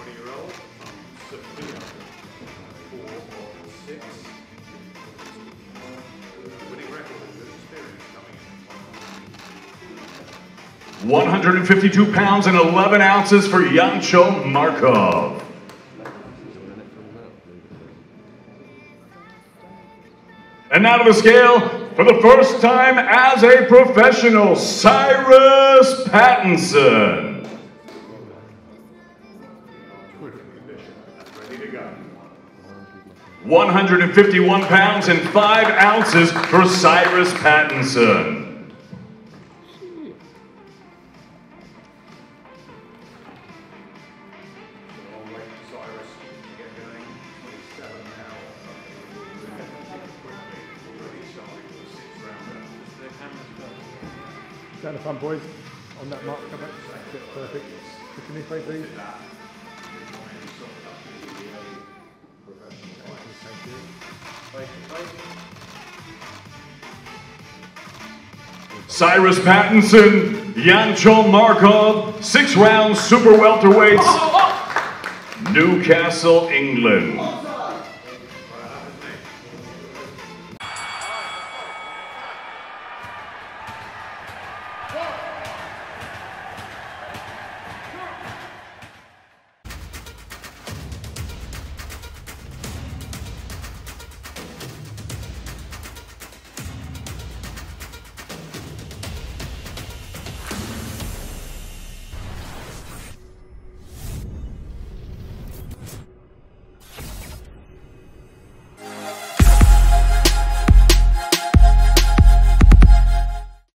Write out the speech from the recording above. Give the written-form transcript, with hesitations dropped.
20-year-old, four, winning record with experience coming in. 152 pounds and 11 ounces for Yancho Markov. And now to the scale, for the first time as a professional, Cyrus Pattinson. Ready to go. 151 pounds and 5 ounces for Cyrus Pattinson. Down the front, boys. On that mark, come back. Perfect. Looking this way, please. Cyrus Pattinson, Yancho Markov, 6 round super welterweights, Newcastle, England.